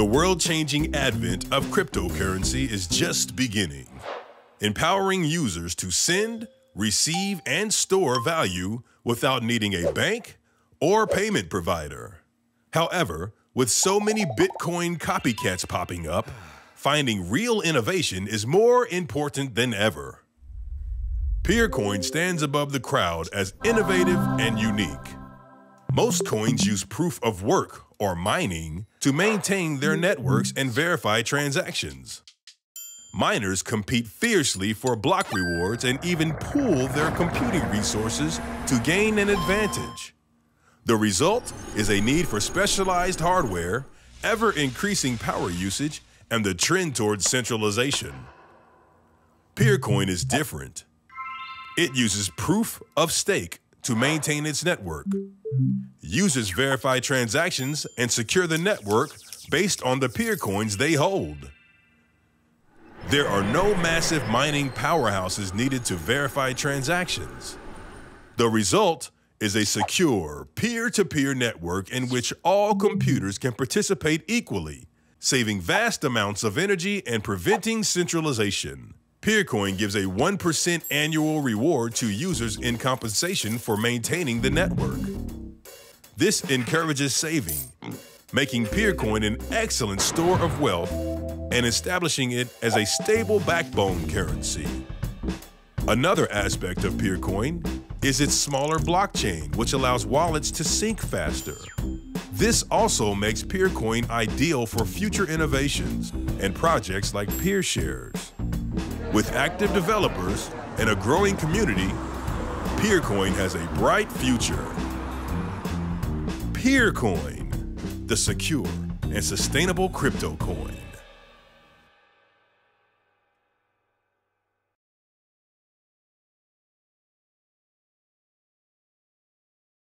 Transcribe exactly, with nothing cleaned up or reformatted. The world-changing advent of cryptocurrency is just beginning, empowering users to send, receive, and store value without needing a bank or payment provider. However, with so many Bitcoin copycats popping up, finding real innovation is more important than ever. Peercoin stands above the crowd as innovative and unique. Most coins use proof of work or mining to maintain their networks and verify transactions. Miners compete fiercely for block rewards and even pool their computing resources to gain an advantage. The result is a need for specialized hardware, ever-increasing power usage, and the trend towards centralization. Peercoin is different. It uses proof of stake to maintain its network. Users verify transactions and secure the network based on the Peercoins they hold. There are no massive mining powerhouses needed to verify transactions. The result is a secure peer-to-peer network in which all computers can participate equally, saving vast amounts of energy and preventing centralization. Peercoin gives a one percent annual reward to users in compensation for maintaining the network. This encourages saving, making Peercoin an excellent store of wealth and establishing it as a stable backbone currency. Another aspect of Peercoin is its smaller blockchain, which allows wallets to sync faster. This also makes Peercoin ideal for future innovations and projects like PeerShares. With active developers and a growing community, Peercoin has a bright future. Peercoin, the secure and sustainable crypto coin.